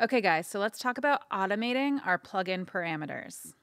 Okay guys, so let's talk about automating our plugin parameters.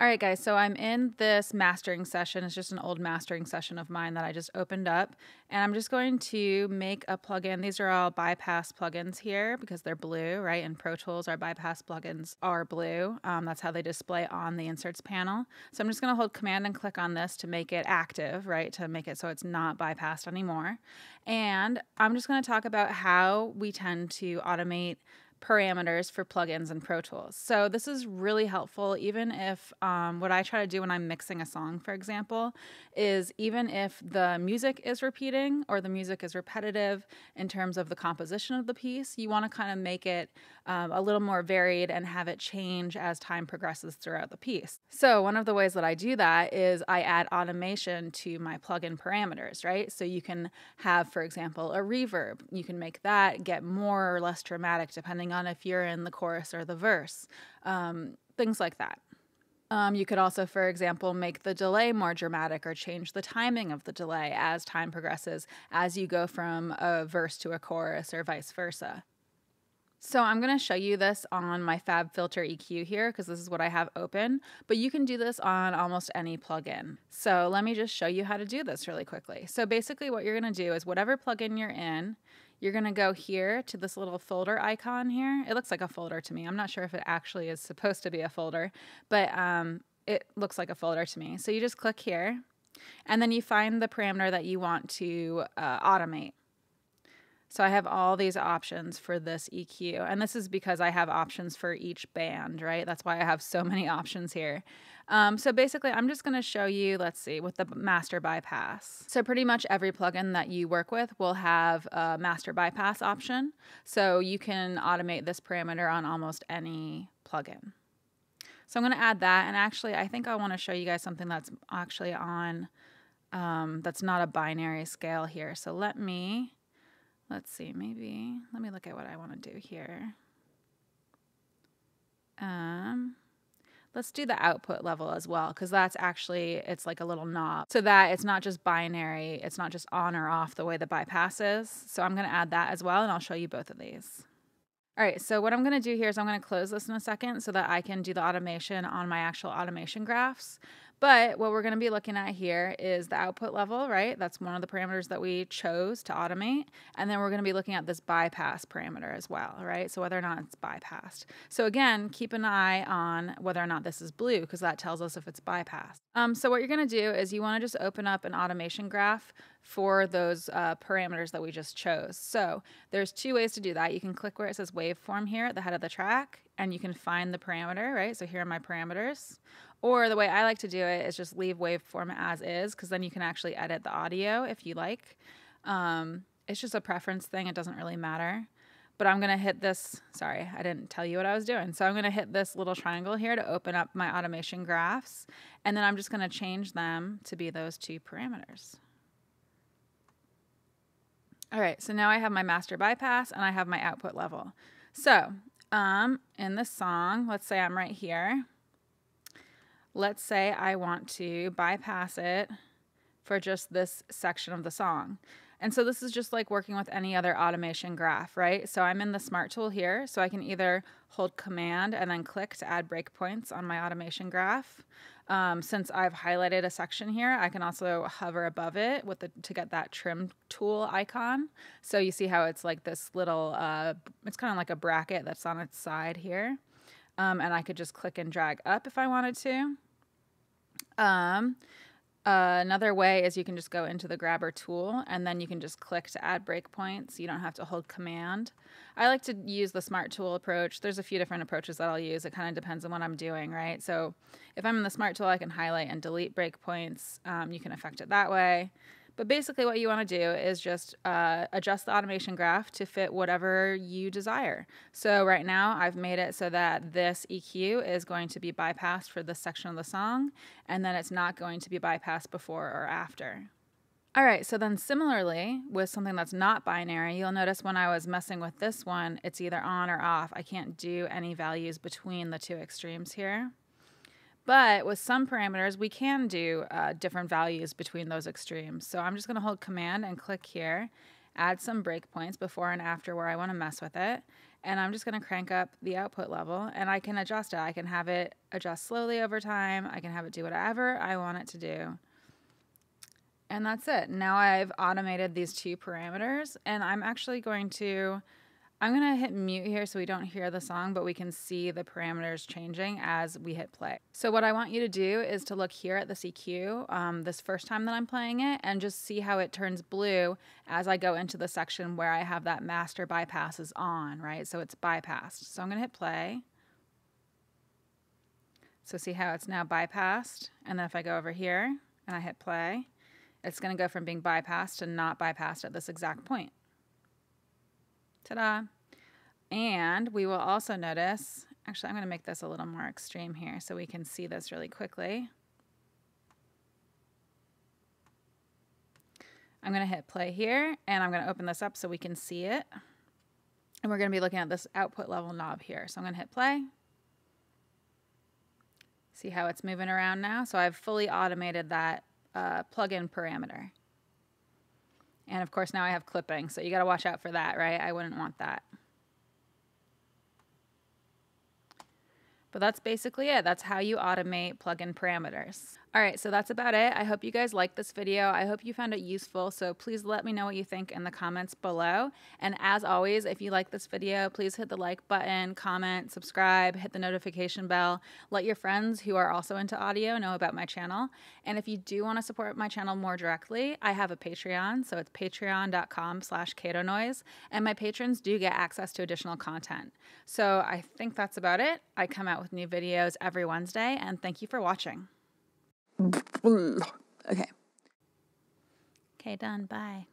All right guys, so I'm in this mastering session. It's just an old mastering session of mine that I just opened up, and I'm just going to make a plugin. These are all bypass plugins here because they're blue, right? In Pro Tools, our bypass plugins are blue. That's how they display on the inserts panel. So I'm just gonna hold command and click on this to make it active, right? To make it so it's not bypassed anymore. And I'm just gonna talk about how we tend to automate parameters for plugins and Pro Tools. So this is really helpful, even if what I try to do when I'm mixing a song, for example, is even if the music is repeating or the music is repetitive in terms of the composition of the piece, you want to kind of make it a little more varied and have it change as time progresses throughout the piece. So one of the ways that I do that is I add automation to my plugin parameters, right? So you can have, for example, a reverb. You can make that get more or less dramatic depending on if you're in the chorus or the verse, things like that. You could also, for example, make the delay more dramatic or change the timing of the delay as time progresses, as you go from a verse to a chorus or vice versa. So I'm going to show you this on my FabFilter EQ here because this is what I have open, but you can do this on almost any plugin. So let me just show you how to do this really quickly. So basically what you're going to do is whatever plugin you're in, you're going to go here to this little folder icon here. It looks like a folder to me. I'm not sure if it actually is supposed to be a folder, but it looks like a folder to me. So you just click here and then you find the parameter that you want to automate. So I have all these options for this EQ, and this is because I have options for each band, right? That's why I have so many options here. So basically, I'm just going to show you, let's see, with the master bypass. So pretty much every plugin that you work with will have a master bypass option. So you can automate this parameter on almost any plugin. So I'm going to add that, and actually, I think I want to show you guys something that's actually on, that's not a binary scale here. So let me... let's see, maybe, let me look at what I want to do here. Let's do the output level as well, because that's actually, it's like a little knob. So that it's not just binary, it's not just on or off the way the bypass is. So I'm going to add that as well, and I'll show you both of these. All right, so what I'm going to do here is I'm going to close this in a second so that I can do the automation on my actual automation graphs. But what we're going to be looking at here is the output level, right? That's one of the parameters that we chose to automate. And then we're going to be looking at this bypass parameter as well, right? So whether or not it's bypassed. So again, keep an eye on whether or not this is blue because that tells us if it's bypassed. So what you're going to do is you want to just open up an automation graph for those parameters that we just chose. So there's two ways to do that. You can click where it says waveform here at the head of the track, and you can find the parameter, right? So here are my parameters. Or the way I like to do it is just leave waveform as is, because then you can actually edit the audio if you like. It's just a preference thing. It doesn't really matter. But I'm going to hit this. Sorry, I didn't tell you what I was doing. So I'm going to hit this little triangle here to open up my automation graphs. And then I'm just going to change them to be those two parameters. All right, so now I have my master bypass and I have my output level. So in this song, let's say I'm right here. Let's say I want to bypass it for just this section of the song. And so this is just like working with any other automation graph, right? So I'm in the Smart Tool here, so I can either hold Command and then click to add breakpoints on my automation graph. Since I've highlighted a section here, I can also hover above it with to get that trim tool icon. So you see how it's like this little, it's kind of like a bracket that's on its side here. And I could just click and drag up if I wanted to. Another way is you can just go into the grabber tool and then you can just click to add breakpoints. You don't have to hold command. I like to use the Smart Tool approach. There's a few different approaches that I'll use. It kind of depends on what I'm doing, right? So if I'm in the Smart Tool, I can highlight and delete breakpoints. You can affect it that way. But basically what you want to do is just adjust the automation graph to fit whatever you desire. So right now I've made it so that this EQ is going to be bypassed for this section of the song, and then it's not going to be bypassed before or after. All right, so then similarly, with something that's not binary, you'll notice when I was messing with this one, it's either on or off. I can't do any values between the two extremes here. But with some parameters, we can do different values between those extremes. So I'm just going to hold Command and click here. add some breakpoints before and after where I want to mess with it. And I'm just going to crank up the output level, and I can adjust it. I can have it adjust slowly over time. I can have it do whatever I want it to do. And that's it. Now I've automated these two parameters, and I'm actually going to, I'm going to hit mute here so we don't hear the song, but we can see the parameters changing as we hit play. So what I want you to do is to look here at the CQ this first time that I'm playing it, and just see how it turns blue as I go into the section where I have that master bypass is on, right? So it's bypassed. So I'm going to hit play. So see how it's now bypassed. And then if I go over here and I hit play, it's going to go from being bypassed to not bypassed at this exact point. Ta-da! And we will also notice, actually I'm going to make this a little more extreme here so we can see this really quickly. I'm going to hit play here, and I'm going to open this up so we can see it. And we're going to be looking at this output level knob here. So I'm going to hit play. See how it's moving around now? So I've fully automated that plugin parameter. And of course now I have clipping, so you got to watch out for that, right? I wouldn't want that. But that's basically it. That's how you automate plugin parameters. All right, so that's about it. I hope you guys liked this video. I hope you found it useful, so please let me know what you think in the comments below. And as always, if you like this video, please hit the like button, comment, subscribe, hit the notification bell. Let your friends who are also into audio know about my channel. And if you do want to support my channel more directly, I have a Patreon, so it's patreon.com/CatoNoise. And my patrons do get access to additional content. So I think that's about it. I come out with new videos every Wednesday, and thank you for watching. Okay. Okay, done. Bye.